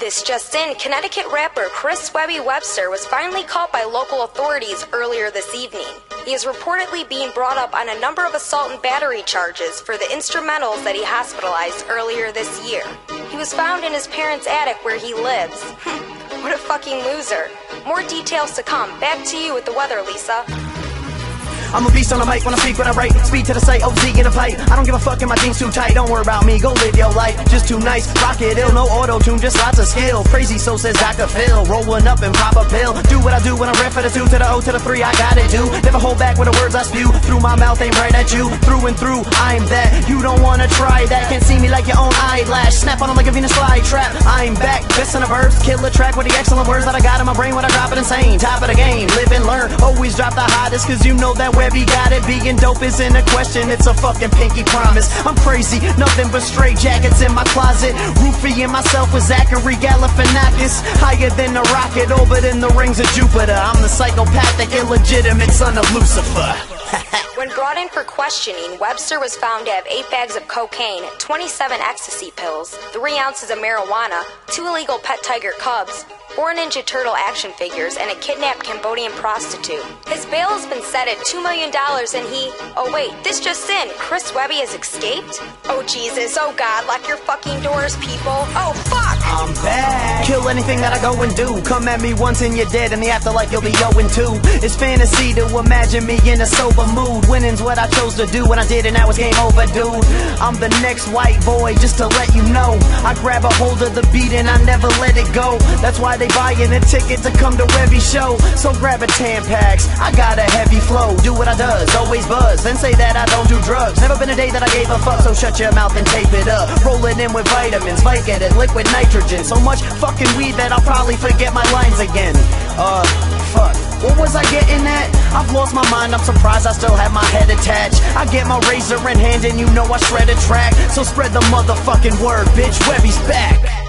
This just in, Connecticut rapper Chris Webby Webster was finally caught by local authorities earlier this evening. He is reportedly being brought up on a number of assault and battery charges for the instrumentals that he hospitalized earlier this year. He was found in his parents' attic where he lives. What a fucking loser. More details to come. Back to you with the weather, Lisa. I'm a beast on the mic when I speak, when I write. Speed to the site, OZ in a pipe. I don't give a fuck if my jeans too tight. Don't worry about me, go live your life. Just too nice, rock it ill, no auto-tune, just lots of skill. Crazy, so says Dr. Phil. Rolling up and pop a pill. Do what I do when I rap for the 2 to the O to the 3, I gotta do. Never hold back with the words I spew. Through my mouth, ain't right at you. Through and through, I'm that. You don't wanna try that. Can't see me like your own eyelash. Snap on them like a Venus flytrap. I'm back, best in the verbs. Kill a track with the excellent words that I got in my brain when I drop it insane. Top of the game, live and learn. Always drop the hottest, cause you know that Webby got it. Being dope isn't a question, it's a fucking pinky promise. I'm crazy, nothing but straight jackets in my closet. Roofying myself with Zachary Galifianakis. Higher than a rocket, orbiting the rings of Jupiter. I'm the psychopathic, illegitimate son of Lucifer. When brought in for questioning, Webster was found to have 8 bags of cocaine, 27 ecstasy pills, 3 ounces of marijuana, 2 illegal pet tiger cubs, 4 Ninja Turtle action figures, and a kidnapped Cambodian prostitute. His bail has been set at $2 million and he... Oh wait, this just in, Chris Webby has escaped? Oh Jesus, oh God, lock your fucking doors, people. Oh fuck! I'm back. Kill anything that I go and do. Come at me once and you're dead, in the afterlife you'll be 0-2. It's fantasy to imagine me in a sober mood. Winning's what I chose to do, and I did, and now it's game over, dude. I'm the next white boy, just to let you know. I grab a hold of the beat and I never let it go. That's why they buying a ticket to come to Webby show. So grab a Tampax, I got a heavy flow. Do what I does, always buzz, then say that I don't do drugs. Never been a day that I gave a fuck, so shut your mouth and tape it up. Roll it in with vitamins, Vicodin, liquid nitrogen. So much fucking weed that I'll probably forget my lines again. Fuck, what was I getting at? I've lost my mind, I'm surprised I still have my head attached. I get my razor in hand and you know I shred a track. So spread the motherfucking word, bitch, Webby's back.